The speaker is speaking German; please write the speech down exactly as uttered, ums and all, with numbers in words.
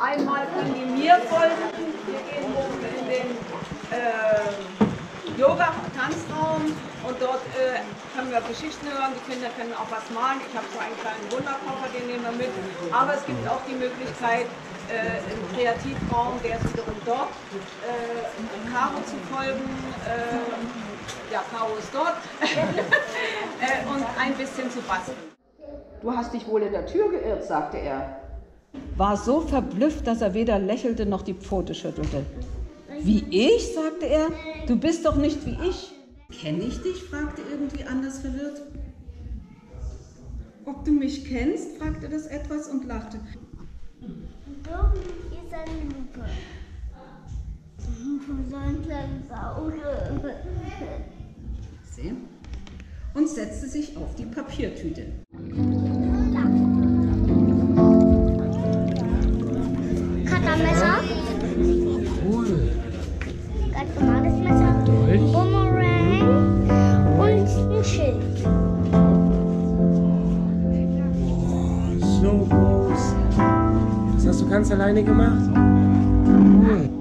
Einmal können die mir folgen, wir gehen oben in den äh, Yoga-Tanzraum und dort äh, können wir Geschichten hören, die Kinder können auch was malen. Ich habe so einen kleinen Wunderkoffer, den nehmen wir mit, aber es gibt auch die Möglichkeit, äh, im Kreativraum, der ist wiederum dort, äh, Caro zu folgen. Äh, ja, Caro ist dort äh, und ein bisschen zu basteln. Du hast dich wohl in der Tür geirrt, sagte er. War so verblüfft, dass er weder lächelte noch die Pfote schüttelte. Wie ich? Sagte er. Du bist doch nicht wie ich. Kenne ich dich? Fragte irgendwie anders verwirrt. Ob du mich kennst? Fragte das etwas und lachte. Dumm ist eine Lupe. So ein kleines Auge. Sehen? Und setzte sich auf die Papiertüte. Messer. Cool. Ganz normales Messer. Dolch. Bumerang und ein Schild. Oh, so groß. Das hast du ganz alleine gemacht? Cool.